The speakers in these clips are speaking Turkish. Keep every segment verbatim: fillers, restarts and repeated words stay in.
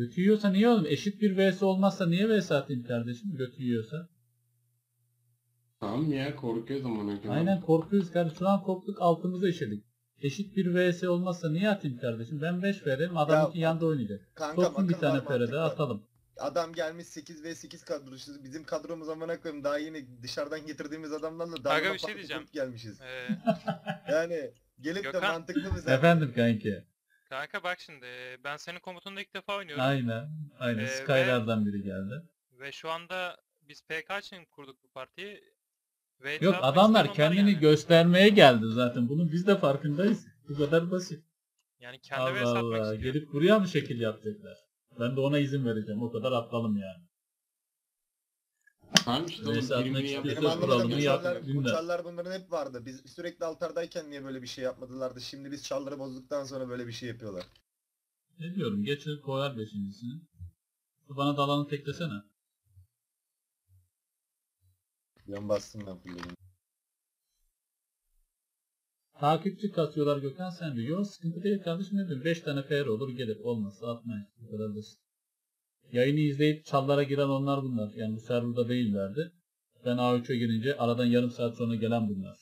Gökü yiyorsa niye oğlum? Eşit bir vs olmazsa niye vs atayım kardeşim gökü yiyorsa? Tamam ya, korkuyoruz ama. Aynen korkuyoruz kardeşim. Şu an korktuk, altımıza işedik. Eşit bir vs olmazsa niye atayım kardeşim? Ben beş vereyim, adamın ya, yanda oynayacak. Topun bir tane perede atalım. Adam gelmiş sekiz ve sekiz kadrosuz. Bizim kadromuz amına koyayım, daha yeni dışarıdan getirdiğimiz adamlarla daha bir şey diyeceğim gelmişiz. Ee... yani gelip Gökhan... de mantıklı bize. Efendim kanki. Kanka bak şimdi ben senin komutunda ilk defa oynuyorum. Aynen. Aynen. Ee, Skylardan ve... biri geldi. Ve şu anda biz P K için kurduk bu partiyi. Ve yok adamlar kendini yani göstermeye geldi zaten. Bunun biz de farkındayız. Bu kadar basit. Yani kendi ve satmak istiyor. Gelip buraya mı şekil yapacaklar? Ben de ona izin vereceğim. O kadar atlalım yani. Neyse atmak istiyorsa kuralını yap. Uçarlar bunların hep vardı. Biz sürekli altardayken niye böyle bir şey yapmadılardı? Şimdi biz çarları bozduktan sonra böyle bir şey yapıyorlar. Ne diyorum? Geçir koyar beşincisini. Bana dalanı teklesene. Yan bastım ben kullanıyorum. Takipçi kasıyorlar Gökhan sen diyor. Yok sıkıntı değil kardeşim ne diyorum. beş tane P R olur gelip olmazsa atmayın. Bu kadar da. Yayını izleyip çallara giren onlar bunlar. Yani bu serverda değillerdi. Ben A üç'e girince aradan yarım saat sonra gelen bunlar.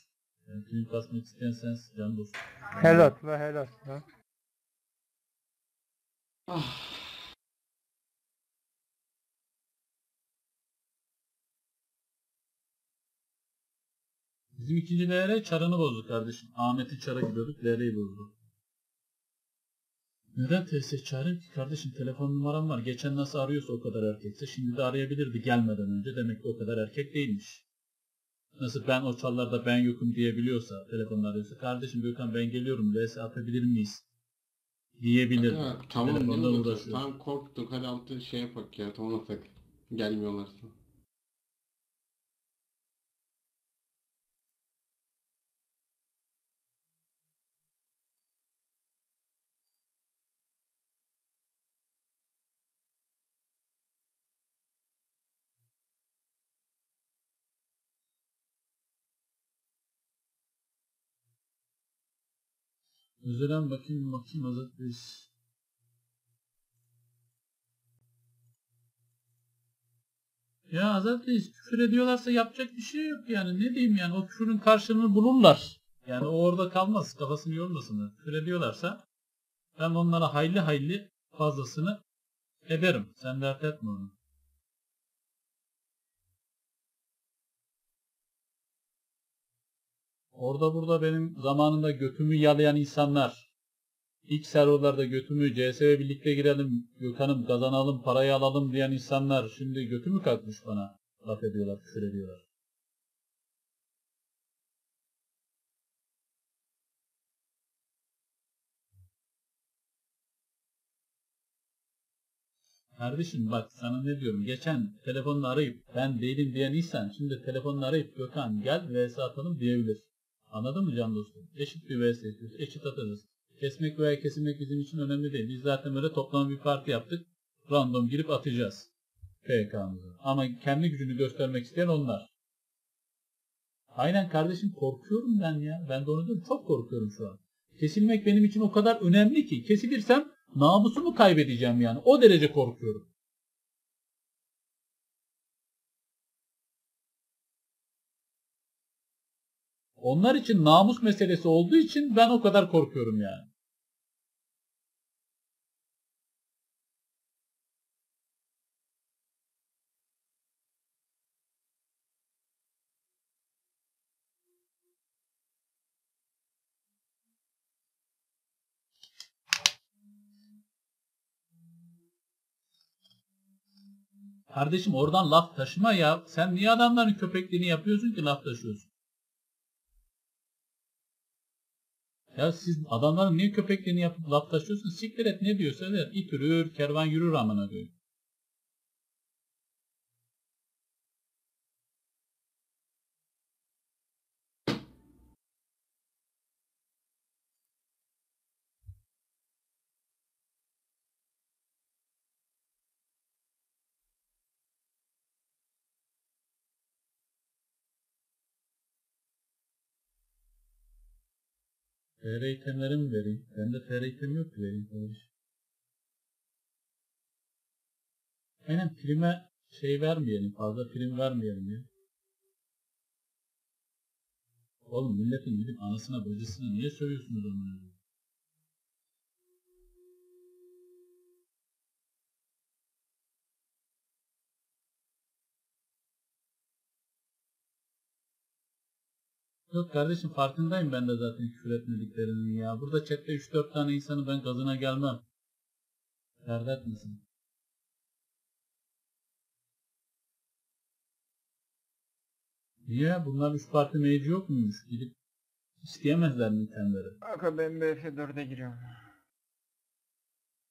Yani tüm kasmak isteyen sensin can dostum. Helal ve helal. Ah. Bizim ikinci L R çarını bozdu kardeşim. Ahmet'i çara gidiyorduk, L R'yi bozdu. Neden T S çağırayım ki kardeşim? Telefon numaram var. Geçen nasıl arıyorsa o kadar erkekse şimdi de arayabilirdi gelmeden önce. Demek ki o kadar erkek değilmiş. Nasıl ben o çallarda ben yokum diyebiliyorsa, telefonla arıyorsa kardeşim Gökhan ben geliyorum, L S atabilir miyiz? Diyebilir. Ha, tamam tamam korktuk. Hadi altı şey yapak ya. Tamam atak. Gelmiyorlarsa. Üzerem bakayım bakayım azat biz. Ya azat biz küfür ediyorlarsa yapacak bir şey yok yani ne diyeyim yani o küfürün karşılığını bulurlar. Yani o orada kalmaz kafasını yormasınlar. Küfür ediyorlarsa ben onlara hayli hayli fazlasını ederim. Sen dert etme onu. Orada burada benim zamanında götümü yalayan insanlar, ilk serverlarda götümü C S'ye birlikte girelim, Gökhan'ım kazanalım, parayı alalım diyen insanlar şimdi götümü kalkmış bana laf ediyorlar, küfür ediyorlar. Kardeşim bak sana ne diyorum, geçen telefonla arayıp ben değilim diyen insan şimdi telefonla arayıp Gökhan gel vs atalım diyebilir. Anladın mı can dostum? Eşit bir vs istiyoruz. Eşit atarız. Kesmek veya kesilmek bizim için önemli değil. Biz zaten böyle toplam bir parti yaptık. Random girip atacağız. P K'mızı. Ama kendi gücünü göstermek isteyen onlar. Aynen kardeşim korkuyorum ben ya. Ben de onu diyorum. Çok korkuyorum şu an. Kesilmek benim için o kadar önemli ki. Kesilirsem namusumu kaybedeceğim yani. O derece korkuyorum. Onlar için namus meselesi olduğu için ben o kadar korkuyorum yani. Kardeşim oradan laf taşıma ya. Sen niye adamların köpekliğini yapıyorsun ki laf taşıyorsun? Ya siz adamların niye köpeklerini yapıp laf taşıyorsunuz? Siktir et ne diyorsa der. İt yürür, kervan yürür amına diyor. T R itemlerimi vereyim. Bende T R item yok ki vereyim. Benim prime şey vermeyelim, fazla prim vermeyelim ya. Oğlum milletin gidip anasına bacısına niye sövüyorsunuz onları? Yok kardeşim, farkındayım ben de zaten küfür etmediklerinin ya. Burada chatte üç dört tane insanı ben gazına gelmem. Dert misin? Niye? Bunlar üç parti meyci yok muymuş? Gidip isteyemezler mi kendileri? Kanka ben B F dört'e giriyorum.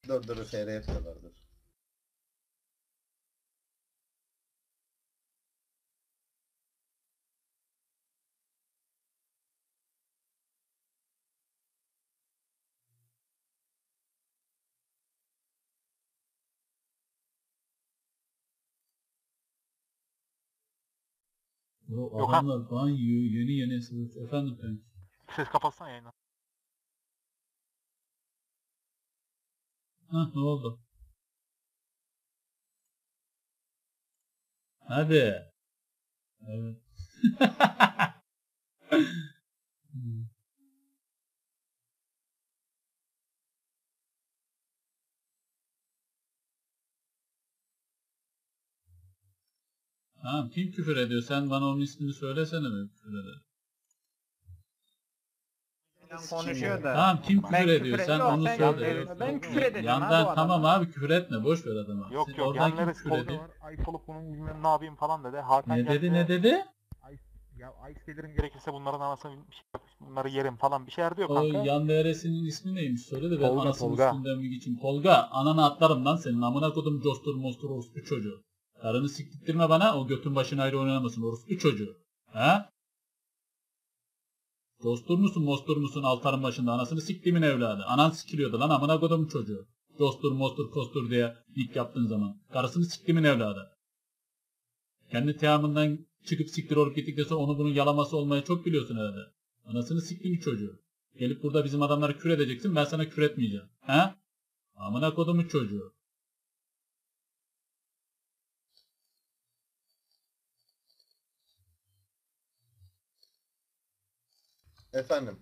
dört dört'ü F R yapıyorlardır. Yo, yok adamlar ha. Falan yiyor, yeni yeni sınıf. Efendim ben. Ses kapatsana yayını. Hah, ne oldu? Hadi. Evet. Tamam, kim küfür ediyor? Sen bana onun ismini söylesene mi küfür eder? Konuşuyor da. Tamam, kim küfür, küfür ediyor? Sen onu söyle. Ben küfür edeceğim. Yandan tamam abi, küfür etme, boş ver adama. Yok sen yok, yanları küfür ediyor. Ay soluk bunun bilmem ne yapayım falan dedi. Hakan ne dedi ne dedi? Ay ya ay gelirim gerekirse bunların anasını bir şey yapmış, bunları yerim falan bir şeyler diyor kanka. O yan dairesinin ismi neymiş? Söyle de ben anasının üstünden bir geçeyim. Tolga, ananı atlarım lan senin. Amına kodum dostur mostur orospu çocuğu. Karını siktirtme bana, o götün başına ayrı oynamasın orospu çocuğu. Ha? Dostur musun, mostur musun altarın başında, anasını siktimin evladı. Anan sikiliyordu lan amına kodumun çocuğu. Dostur, mostur, kostur diye nick yaptığın zaman. Karısını siktimin evladı. Kendi teamından çıkıp siktir olup gittikten sonra onu bunun yalaması olmayı çok biliyorsun herhalde. Anasını siktimin çocuğu. Gelip burada bizim adamlara küfür edeceksin, ben sana küfür etmeyeceğim. Ha? Amına kodumun çocuğu. Efendim.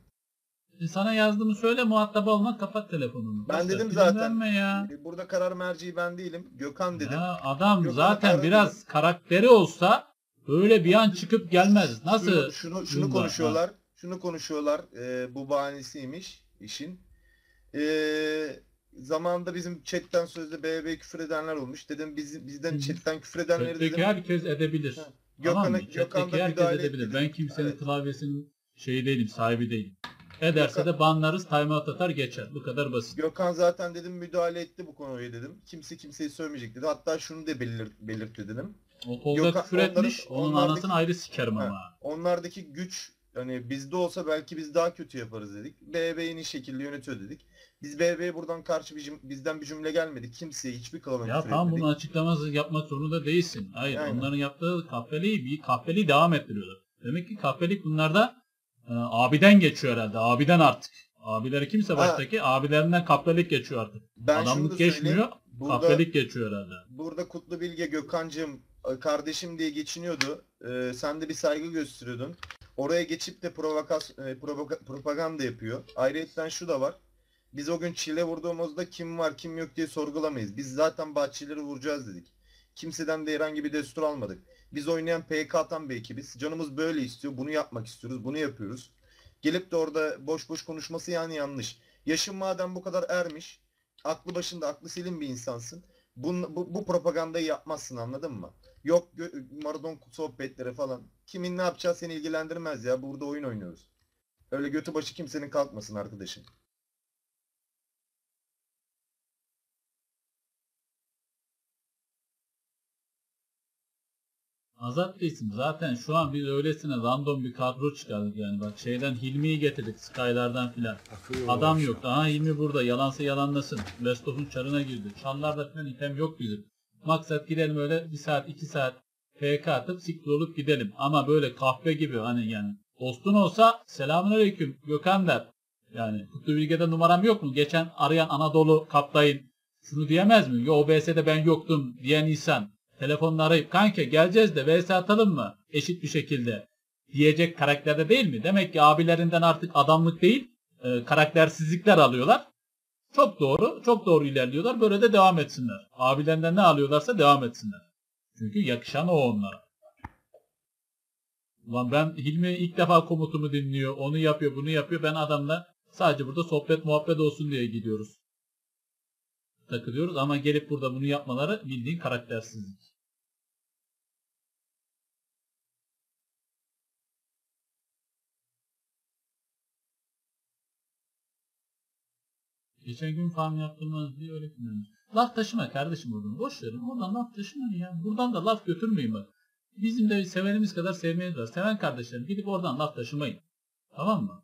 Sana yazdığımı söyle, muhatap olma, kapat telefonunu. Ben başka dedim zaten. Ya. Burada karar merciği ben değilim. Gökhan dedim. Ya adam Gökhan zaten biraz dedim. Karakteri olsa böyle bir an çıkıp gelmez. Nasıl? Şunu şunu, şunu konuşuyorlar. Ha. Şunu konuşuyorlar. Ee, bu bahanesiymiş işin. Ee, zamanında bizim chatten sözde B B küfür edenler olmuş. Dedim biz, bizden chatten küfür edenleri dedim. Herkes edebilir. Ha. Gökhan'a Gökhan da müdahale edebilir. Ben kimsenin evet. Klavyesinin şey değilim, sahibi değilim. Ederse Gökhan, de banlarız, timeout atar geçer. Bu kadar basit. Gökhan zaten dedim müdahale etti bu konuya dedim. Kimse kimseyi sövmeyecek dedi. Hatta şunu da belirt, belirtti dedim. O kolda küfür etmiş, onun anasını ayrı sikerim he, ama. Onlardaki güç, hani bizde olsa belki biz daha kötü yaparız dedik. B B iyi şekilde yönetiyor dedik. Biz B B'ye buradan karşı bir, bizden bir cümle gelmedi. Kimseye hiçbir kalabalık etmedik. Ya tam bunu açıklaması yapmak zorunda değilsin. Hayır, aynen. Onların yaptığı kahveliği, bir kahveliği devam ettiriyorlar. Demek ki kahvelik bunlarda abiden geçiyor herhalde. Abiden artık. Abileri kimse baştaki ha. Abilerinden kaplalık geçiyor artık. Ben adamlık geçmiyor. Kaplalık geçiyor herhalde. Burada Kutlu Bilge Gökhan'cığım kardeşim diye geçiniyordu. Ee, sen de bir saygı gösteriyordun. Oraya geçip de provokasyon, provoka, propaganda yapıyor. Ayrıca şu da var. Biz o gün çile vurduğumuzda kim var kim yok diye sorgulamayız. Biz zaten bahçeleri vuracağız dedik. Kimseden de herhangi bir destur almadık. Biz oynayan P K'tan bir ekibiz. Canımız böyle istiyor. Bunu yapmak istiyoruz. Bunu yapıyoruz. Gelip de orada boş boş konuşması yani yanlış. Yaşın madem bu kadar ermiş, aklı başında, aklı selim bir insansın. Bun, bu, bu propagandayı yapmazsın, anladın mı? Yok Maradon sohbetleri falan. Kimin ne yapacağı seni ilgilendirmez ya. Burada oyun oynuyoruz. Öyle götü başı kimsenin kalkmasın arkadaşım. Azat değilsin. Zaten şu an biz öylesine random bir kadro çıkardık yani. Bak şeyden Hilmi'yi getirdik. Skylar'dan filan. Adam yok. Aha Hilmi burada. Yalansa yalanlasın. Westof'un çarına girdi. Çanlarda filan item yok bizim. Maksat gidelim öyle bir saat iki saat P K atıp siktir olup gidelim. Ama böyle kahve gibi hani yani. Dostun olsa selamünaleyküm Gökhan der. Yani Kutlu Bilge'de numaram yok mu? Geçen arayan Anadolu Kaptay'ın şunu diyemez mi? Yo, O B S'de ben yoktum diyen insan telefonla arayıp kanka geleceğiz de V S atalım mı eşit bir şekilde diyecek karakterde değil mi? Demek ki abilerinden artık adamlık değil e, karaktersizlikler alıyorlar. Çok doğru, çok doğru ilerliyorlar. Böyle de devam etsinler. Abilerinden ne alıyorlarsa devam etsinler. Çünkü yakışan o onlara. Ulan ben Hilmi ilk defa komutumu dinliyor, onu yapıyor, bunu yapıyor. Ben adamla sadece burada sohbet muhabbet olsun diye gidiyoruz. Takılıyoruz ama gelip burada bunu yapmaları bildiğin karaktersizlik. Geçen gün farm yaptığımız diye öğretmenim. Laf taşıma kardeşim oradan. Boş verin. Oradan laf taşımayın ya. Buradan da laf götürmeyin bak. Bizim de sevenimiz kadar sevmeniz var. Seven kardeşlerim gidip oradan laf taşımayın. Tamam mı?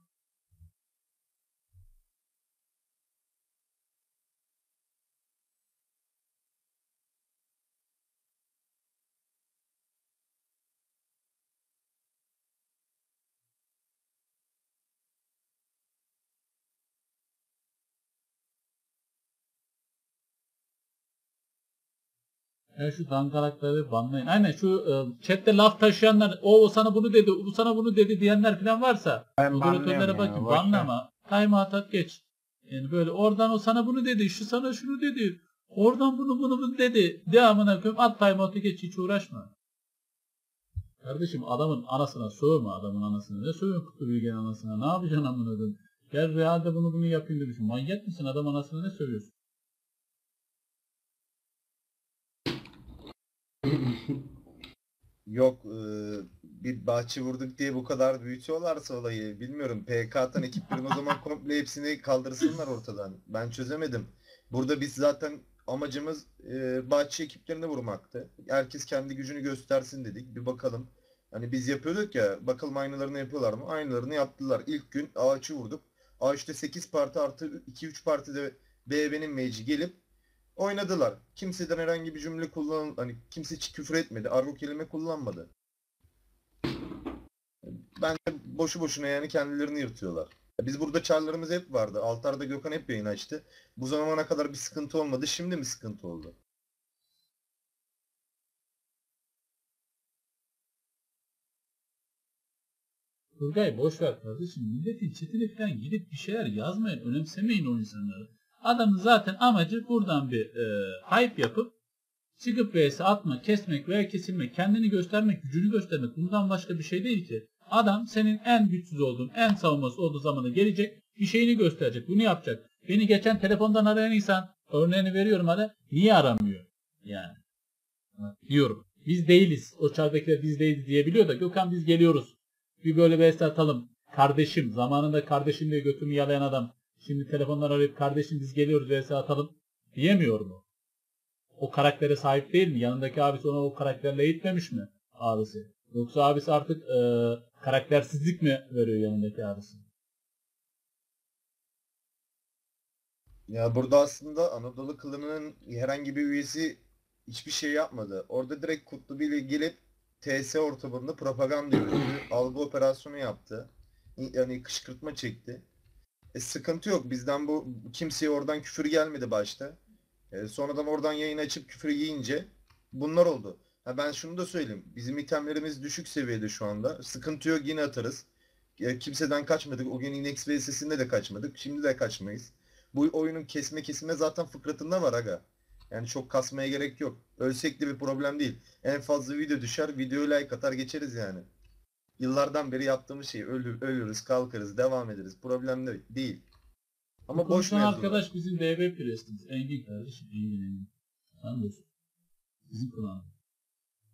Yani şu dangalakları banlayın. Aynen şu e, chatte laf taşıyanlar, o, o sana bunu dedi, bu sana bunu dedi diyenler falan varsa moderatörlere bakın yani, banlama. Time out at geç. Yani böyle oradan o sana bunu dedi, şu sana şunu dedi, oradan bunu bunu bunu dedi. Devamına koyayım at time out'u geç, hiç uğraşma. Kardeşim adamın anasına sövme, adamın anasına ne sövüyorsun Kutlu Bilge'nin anasına, ne yapacaksın amına dedim. Gel realde bunu bunu yapayım demişim. Manyak mısın, adam anasına ne sövüyorsun? Yok e, bir bahçe vurduk diye bu kadar büyütüyorlarsa olayı bilmiyorum. P K'tan ekiplerin o zaman komple hepsini kaldırsınlar ortadan. Ben çözemedim. Burada biz zaten amacımız e, bahçe ekiplerini vurmaktı. Herkes kendi gücünü göstersin dedik. Bir bakalım. Hani biz yapıyorduk ya, bakalım aynılarını yapıyorlar mı? Aynılarını yaptılar. İlk gün ağaçı vurduk. Ağaçta sekiz parti artı iki üç partide B B'nin meci gelip oynadılar. Kimseden herhangi bir cümle kullan, hani kimse küfür etmedi, argo kelime kullanmadı. Ben de boşu boşuna yani kendilerini yırtıyorlar. Biz burada çarlarımız hep vardı. Altar'da Gökhan hep yayın açtı. Bu zamana kadar bir sıkıntı olmadı. Şimdi mi sıkıntı oldu? Turgay boş ver kardeşim. Milletin chatine falan gidip bir şeyler yazmayın. Önemsemeyin o insanları. Adamın zaten amacı buradan bir e, hype yapıp çıkıp V S atma, kesmek veya kesilmek, kendini göstermek, gücünü göstermek, bundan başka bir şey değil ki. Adam senin en güçsüz olduğun, en savunması olduğu zamana gelecek, bir şeyini gösterecek, bunu yapacak. Beni geçen telefondan arayan insan, örneğini veriyorum hadi, niye aramıyor? Yani diyorum, biz değiliz, o çardakiler biz değiliz diyebiliyor da Gökhan biz geliyoruz, bir böyle V S atalım, kardeşim, zamanında kardeşim diye götümü yalayan adam. Şimdi telefonlar arayıp kardeşim biz geliyoruz V S atalım diyemiyor mu? O karaktere sahip değil mi? Yanındaki abisi ona o karakterle eğitmemiş mi abisi? Yoksa abisi artık e, karaktersizlik mi veriyor yanındaki abisi? Ya burada aslında Anadolu kılığının herhangi bir üyesi hiçbir şey yapmadı. Orada direkt Kutlu Bilge gelip T S ortamında propaganda yürüttü, algı operasyonu yaptı. Yani kışkırtma çekti. E, sıkıntı yok. Bizden bu kimseye oradan küfür gelmedi başta. E, sonradan oradan yayın açıp küfür yiyince bunlar oldu. Ha, ben şunu da söyleyeyim. Bizim itemlerimiz düşük seviyede şu anda. Sıkıntı yok, yine atarız. E, kimseden kaçmadık. O gün Inex V S'sinde de kaçmadık. Şimdi de kaçmayız. Bu oyunun kesme kesime zaten fıkratında var aga. Yani çok kasmaya gerek yok. Ölsek de bir problem değil. En fazla video düşer. Videoyu like atar geçeriz yani. Yıllardan beri yaptığımız şeyi ölür, ölürüz, kalkarız, devam ederiz. Problem değil. Ama boş mevzular. Arkadaş bizim D B prestimiz. Engin kardeşim, Engin Engin. Anlıyorsun. Bizim kulağımız.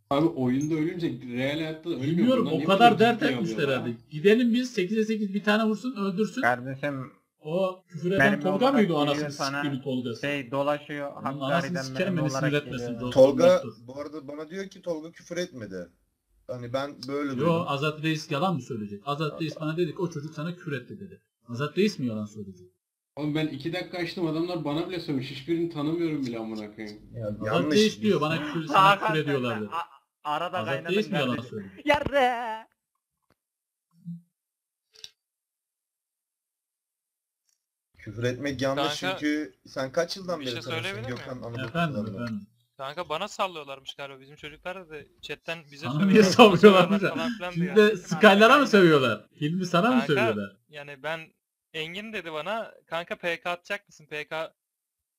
Abi oyunda ölünce real hayatta ölmüyor. Bilmiyorum, o kadar dert etmişler herhalde. Gidelim biz sekize sekiz bir tane vursun, öldürsün. Kardeşim. O küfür eden Tolga mıydı o anasını siktiğini Tolga'sı? Şey dolaşıyor. Anasını sikerim beni sinir etmesin. Tolga, bu arada bana diyor ki Tolga küfür etmedi. Hani ben böyle Yo, duydum. Azat Reis yalan mı söyleyecek? Azat ya, Reis ya. Bana dedi ki o çocuk sana küfür etti dedi. Azat Reis mi yalan söyleyecek? Oğlum ben iki dakika açtım, adamlar bana bile sövmüş. Hiçbirini tanımıyorum bile amına koyayım. Ya, Azat yanlış Reis diyor bana küfür, sana küfür ediyorlar dedi. Arada Azat Reis mi yalan söyleyecek? Yarrı! Küfür etmek yanlış kanka, çünkü sen kaç yıldan beri şey tanıştın Gökhan Anadolu'da? Kanka bana sallıyorlarmış galiba bizim çocuklar da chatten bize söylüyorlar. Sallıyorlar falan filan diyor. Siz de Skylar'a mı sövüyorlar? Hilmi sana kanka, mı söylüyorlar? Yani ben Engin dedi bana kanka P K atacak mısın? P K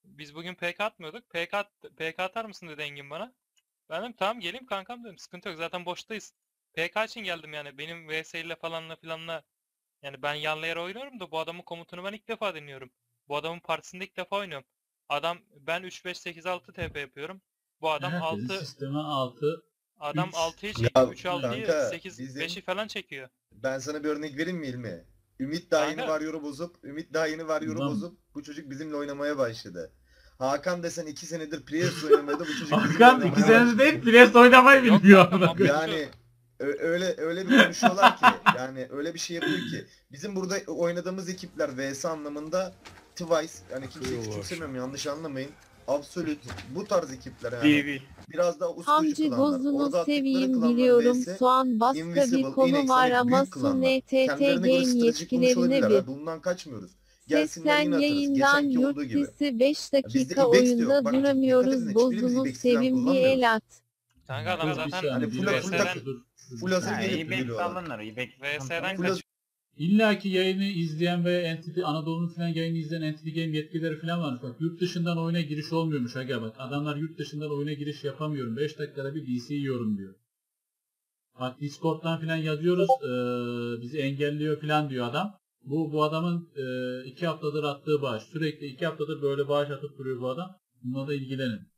biz bugün P K atmıyorduk. P K at... P K atar mısın dedi Engin bana. Ben dedim tamam geleyim kankam dedim. Sıkıntı yok zaten boştayız. P K için geldim yani benim V S ile falanla filanla. Yani ben yanlayer oynuyorum da bu adamın komutunu ben ilk defa dinliyorum. Bu adamın partisinde ilk defa oynuyorum. Adam ben üç beş sekiz altı T P yapıyorum. Bu adam evet, altı sisteme altı adam altıyı çekiyor, üç altıyı sekiz beşi falan çekiyor. Ben sana bir örnek vereyim mi İlmi? Ümit daha yeni varyoru bozup, Ümit daha yeni varyoru bozup bu çocuk bizimle oynamaya başladı. Hakan desen iki senedir Priest oynamıyordu bu çocuk. Hakan iki senedir değil Priest oynamayı bilmiyor. Yani öyle öyle bir konuşuyorlar ki yani öyle bir şey yapıyor ki bizim burada oynadığımız ekipler V S anlamında Twice yani kimseyi küçümsemiyorum yanlış anlamayın. Absolut bu tarz ekipler yani. Biraz daha uslucu kılanlar. Hamcı Gozu'nu seveyim biliyorum. Soğan başka bir konu var ama S N T T Game yetkilerine bir. Bundan kaçmıyoruz. Seslen yayından yurt dizisi beş dakika oyunda duramıyoruz. Gozu'nu seveyim bir el at. Kanka adam zaten full hazır gelip geliyorlar. İlla ki yayını izleyen ve Entity Anadolu'nun falan yayını izleyen Entity Game yetkileri falan varmış. Bak yurt dışından oyuna giriş olmuyormuş aga bak. Adamlar yurt dışından oyuna giriş yapamıyorum. beş dakikada bir D C yiyorum diyor. Bak Discord'dan falan yazıyoruz. Ee, bizi engelliyor falan diyor adam. Bu bu adamın iki haftadır attığı bağış. Sürekli iki haftadır böyle bağış atıp duruyor bu adam. Bununla da ilgilenin.